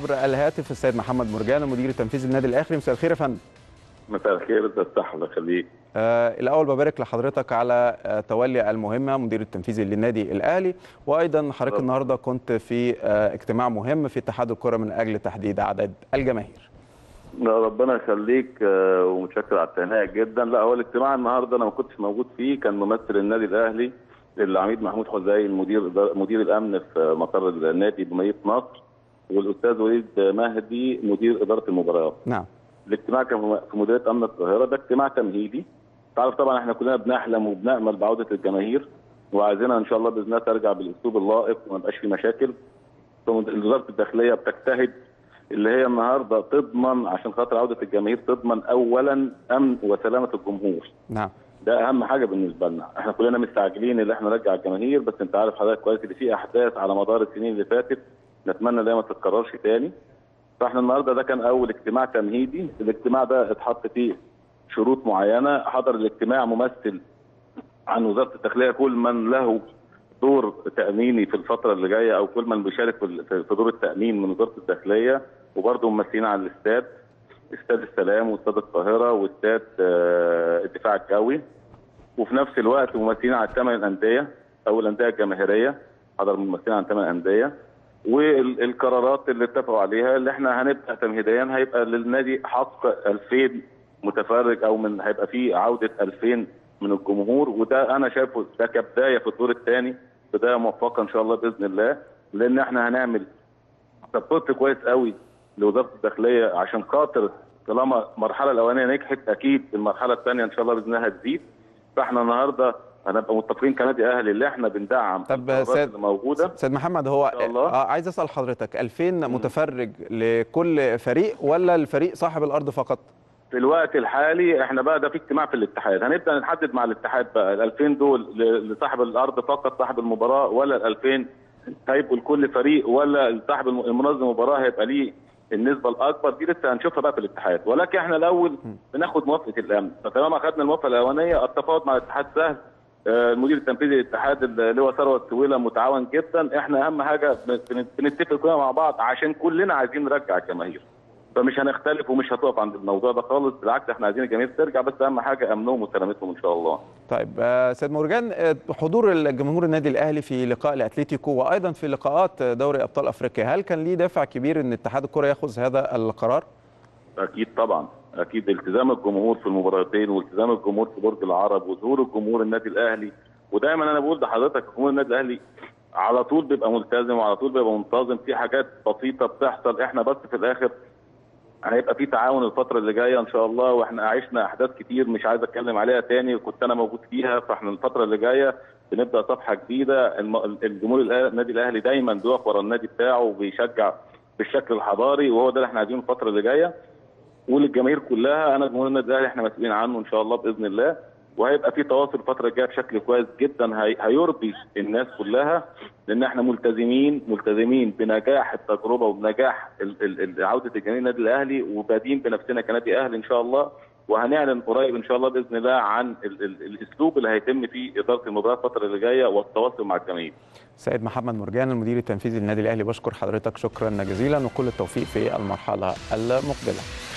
عبر الهاتف السيد محمد مرجان المدير التنفيذي لنادي الأهلي. مساء الخير يا فندم. مساء الخير، تفتح الله يخليك. الاول ببارك لحضرتك على تولي المهمه مدير التنفيذي للنادي الاهلي، وايضا حضرتك النهارده كنت في اجتماع مهم في اتحاد الكره من اجل تحديد عدد الجماهير. ربنا يخليك ومتشكر على التهنئه جدا. لا، هو الاجتماع النهارده انا ما كنتش موجود فيه، كان ممثل النادي الاهلي العميد محمود خوزي مدير الامن في مقر النادي بمدينه نصر، والاستاذ وليد مهدي مدير اداره المباريات. نعم. الاجتماع كان في مديريه امن القاهره، ده اجتماع تمهيدي. تعرف طبعا احنا كلنا بنحلم وبنامل بعوده الجماهير، وعايزينها ان شاء الله باذن الله ترجع بالاسلوب اللائق وما يبقاش في مشاكل. وزاره الداخليه بتجتهد اللي هي النهارده تضمن عشان خاطر عوده الجماهير، تضمن اولا امن وسلامه الجمهور. نعم. ده اهم حاجه بالنسبه لنا، احنا كلنا مستعجلين اللي احنا نرجع الجماهير، بس انت عارف حضرتك كويس ان في احداث على مدار السنين اللي فاتت نتمنى ان هي ما تتكررش تاني. فاحنا النهارده ده كان اول اجتماع تمهيدي، الاجتماع ده اتحط فيه شروط معينه، حضر الاجتماع ممثل عن وزاره الداخليه كل من له دور تاميني في الفتره اللي جايه او كل من بيشارك في دور التامين من وزاره الداخليه، وبرده ممثلين عن الاستاد، استاد السلام واستاد القاهره واستاد الدفاع الجوي، وفي نفس الوقت ممثلين عن 8 انديه او الانديه الجماهيريه، حضر ممثلين عن 8 انديه. والقرارات اللي اتفقوا عليها اللي احنا هنبدا تمهيديا هيبقى للنادي حق 2000 متفرج او من هيبقى فيه عوده 2000 من الجمهور، وده انا شايفه ده كبدايه في الدور الثاني، بدايه موفقه ان شاء الله باذن الله، لان احنا هنعمل سبورت كويس قوي لوزاره الداخليه عشان خاطر طالما المرحله الاولانيه نجحت اكيد المرحله الثانيه ان شاء الله باذن الله هتزيد. فاحنا النهارده هنبقى متفقين كنادي اهلي اللي احنا بندعم القرارات اللي موجوده. سيد محمد، هو عايز اسال حضرتك 2000 متفرج لكل فريق ولا الفريق صاحب الارض فقط؟ في الوقت الحالي احنا بقى ده في اجتماع في الاتحاد، هنبدا نحدد مع الاتحاد بقى ال 2000 دول لصاحب الارض فقط صاحب المباراه، ولا ال 2000 هيبقوا لكل فريق، ولا صاحب المنظم المباراه هيبقى ليه النسبه الاكبر. دي لسه هنشوفها بقى في الاتحاد، ولكن احنا الاول بناخد موافقه الامن، فطالما اخذنا الموافقه الاولانيه التفاوض مع الاتحاد سهل. المدير التنفيذي للاتحاد اللي هو ثروت سويله متعاون جدا، احنا اهم حاجه بنتفق كلنا مع بعض عشان كلنا عايزين نرجع الجماهير، فمش هنختلف ومش هتقف عند الموضوع ده خالص، بالعكس احنا عايزين الجماهير ترجع، بس اهم حاجه امنهم وسلامتهم ان شاء الله. طيب سيد مرجان، حضور الجمهور النادي الاهلي في لقاء الاتليتيكو وايضا في لقاءات دوري ابطال افريقيا، هل كان ليه دافع كبير ان اتحاد الكره ياخذ هذا القرار؟ اكيد طبعا، اكيد التزام الجمهور في المباراتين والتزام الجمهور في برج العرب وظهور الجمهور النادي الاهلي، ودايما انا بقول لحضرتك جمهور النادي الاهلي على طول بيبقى ملتزم وعلى طول بيبقى منتظم، في حاجات بسيطه بتحصل احنا بس في الاخر هيبقى في تعاون الفتره اللي جايه ان شاء الله، واحنا عشنا احداث كتير مش عايز اتكلم عليها تاني كنت انا موجود فيها، فاحنا الفتره اللي جايه بنبدا صفحه جديده. الجمهور النادي الاهلي دايما بيقف ورا النادي بتاعه وبيشجع بالشكل الحضاري، وهو ده اللي احنا عايزينه الفتره اللي جايه وللجماهير كلها. انا جمهور النادي الاهلي احنا مسؤولين عنه ان شاء الله باذن الله، وهيبقى في تواصل الفتره الجايه بشكل كويس جدا هيرضي الناس كلها، لان احنا ملتزمين بنجاح التجربه وبنجاح عوده الجماهير النادي الاهلي، وبادين بنفسنا كنادي اهلي ان شاء الله، وهنعلن قريب ان شاء الله باذن الله عن الاسلوب اللي هيتم فيه اداره المباراه الفتره اللي جايه والتواصل مع الجماهير. سيد محمد مرجان المدير التنفيذي للنادي الاهلي، بشكر حضرتك شكرا جزيلا وكل التوفيق في المرحله المقبله.